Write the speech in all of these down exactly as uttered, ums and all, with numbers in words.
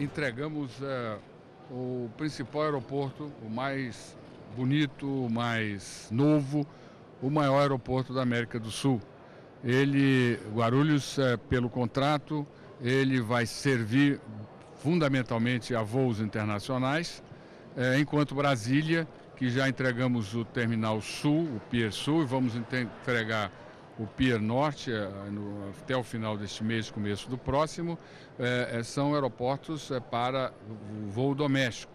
entregamos é, o principal aeroporto, o mais bonito, o mais novo, o maior aeroporto da América do Sul. Ele, Guarulhos, é, pelo contrato, ele vai servir fundamentalmente a voos internacionais, é, enquanto Brasília, que já entregamos o Terminal Sul, o Pier Sul, e vamos entregar o Pier Norte até o final deste mês, começo do próximo, é, são aeroportos é, para o voo doméstico.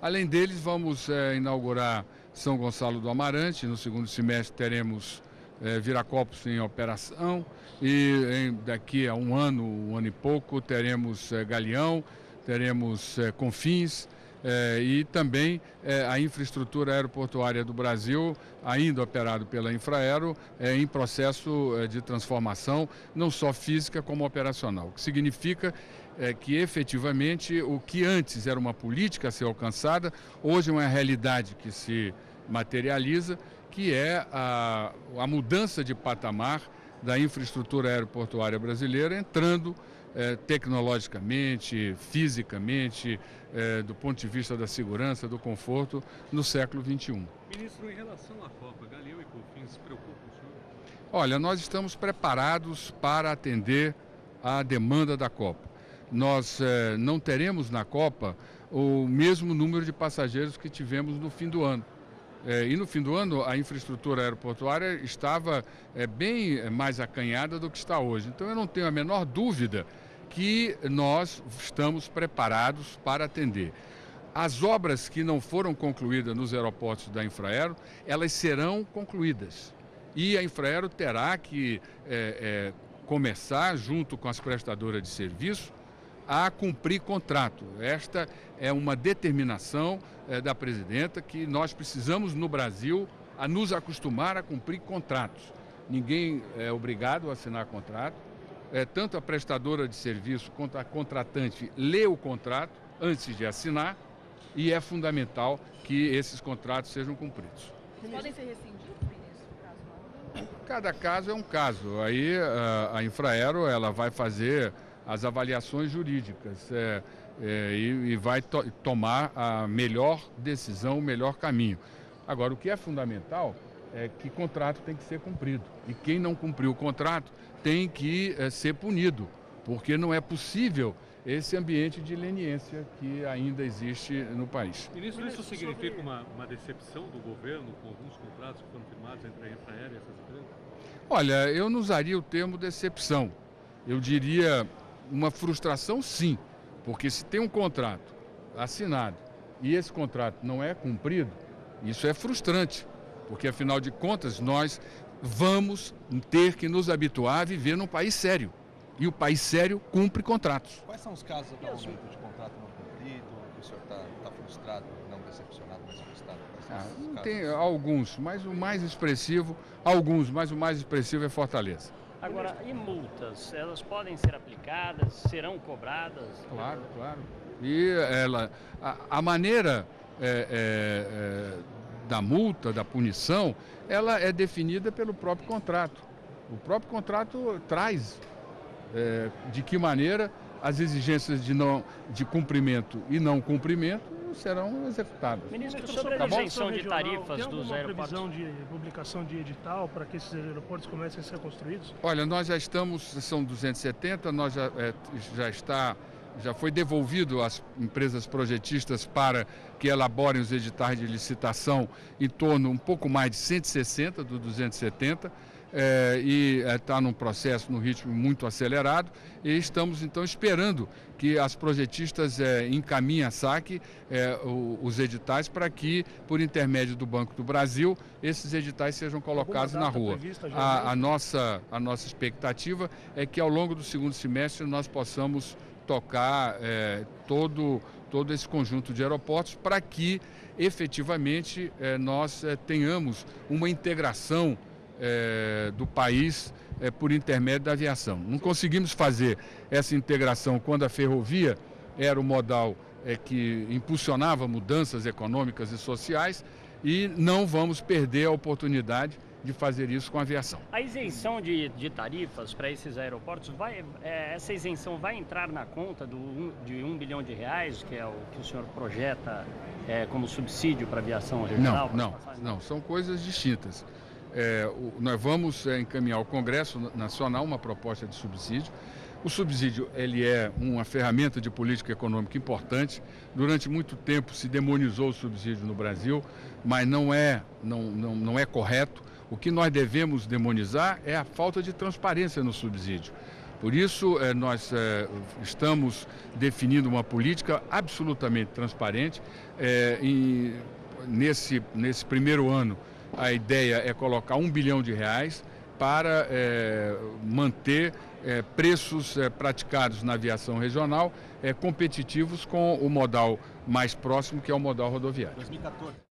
Além deles, vamos é, inaugurar São Gonçalo do Amarante. No segundo semestre teremos é, Viracopos em operação e em, daqui a um ano, um ano e pouco, teremos é, Galeão, teremos é, Confins. É, e também é, a infraestrutura aeroportuária do Brasil, ainda operado pela Infraero, é, em processo é, de transformação, não só física como operacional. O que significa é, que efetivamente o que antes era uma política a ser alcançada, hoje é uma realidade que se materializa, que é a, a mudança de patamar da infraestrutura aeroportuária brasileira, entrando eh, tecnologicamente, fisicamente, eh, do ponto de vista da segurança, do conforto, no século vinte e um. Ministro, em relação à Copa, Galeão e Confins preocupam o senhor? Olha, nós estamos preparados para atender à demanda da Copa. Nós eh, não teremos na Copa o mesmo número de passageiros que tivemos no fim do ano. É, e no fim do ano a infraestrutura aeroportuária estava é, bem mais acanhada do que está hoje. Então eu não tenho a menor dúvida que nós estamos preparados para atender. As obras que não foram concluídas nos aeroportos da Infraero, elas serão concluídas. E a Infraero terá que é, é, começar, junto com as prestadoras de serviço, a cumprir contrato. Esta é uma determinação é, da presidenta, que nós precisamos no Brasil a nos acostumar a cumprir contratos. Ninguém é obrigado a assinar contrato, é, tanto a prestadora de serviço quanto a contratante lê o contrato antes de assinar, e é fundamental que esses contratos sejam cumpridos. Podem ser rescindidos? Cada caso é um caso. Aí a, a Infraero ela vai fazer as avaliações jurídicas é, é, e, e vai to tomar a melhor decisão, o melhor caminho. Agora, o que é fundamental é que o contrato tem que ser cumprido. E quem não cumpriu o contrato tem que é, ser punido, porque não é possível esse ambiente de leniência que ainda existe no país. Ministro, isso significa uma, uma decepção do governo com alguns contratos que foram firmados entre a Infraero e essas empresas? Olha, eu não usaria o termo decepção. Eu diria uma frustração, sim, porque se tem um contrato assinado e esse contrato não é cumprido, isso é frustrante, porque afinal de contas nós vamos ter que nos habituar a viver num país sério, e o país sério cumpre contratos. Quais são os casos atualmente de contrato não cumprido, que o senhor está tá frustrado, não decepcionado, mas frustrado? Ah, tem alguns, mas o mais expressivo, alguns, mas o mais expressivo é Fortaleza. Agora, e multas? Elas podem ser aplicadas? Serão cobradas? Claro, claro. E ela, a, a maneira é, é, da multa, da punição, ela é definida pelo próprio contrato. O próprio contrato traz é, de que maneira as exigências de, não, de cumprimento e não cumprimento serão executadas. Ministro, sobre a isenção de tarifas dos aeroportos, tem alguma previsão de publicação de edital para que esses aeroportos comecem a ser construídos? Olha, nós já estamos, são duzentos e setenta, nós já, é, já está, já foi devolvido às empresas projetistas para que elaborem os editais de licitação em torno um pouco mais de cento e sessenta dos duzentos e setenta. É, e está é, num processo, num ritmo muito acelerado, e estamos então esperando que as projetistas é, encaminhem a S A C é, o, os editais para que, por intermédio do Banco do Brasil, esses editais sejam colocados na rua. Prevista, a, a, nossa, a nossa expectativa é que ao longo do segundo semestre nós possamos tocar é, todo, todo esse conjunto de aeroportos para que efetivamente é, nós é, tenhamos uma integração É, do país é, por intermédio da aviação. Não conseguimos fazer essa integração quando a ferrovia era o modal é, que impulsionava mudanças econômicas e sociais, e não vamos perder a oportunidade de fazer isso com a aviação. A isenção de, de tarifas para esses aeroportos, vai, é, essa isenção vai entrar na conta do, um, de um bilhão de reais, que é o que o senhor projeta é, como subsídio para a aviação regional? Não, não, não, são coisas distintas. É, o, nós vamos é, encaminhar ao Congresso Nacional uma proposta de subsídio. O subsídio ele é uma ferramenta de política econômica importante. Durante muito tempo se demonizou o subsídio no Brasil, mas não é, não, não, não é correto. O que nós devemos demonizar é a falta de transparência no subsídio. Por isso, eh, nós eh, estamos definindo uma política absolutamente transparente. Eh, em, nesse, nesse primeiro ano, a ideia é colocar um bilhão de reais para eh, manter eh, preços eh, praticados na aviação regional eh, competitivos com o modal mais próximo, que é o modal rodoviário. dois mil e quatorze.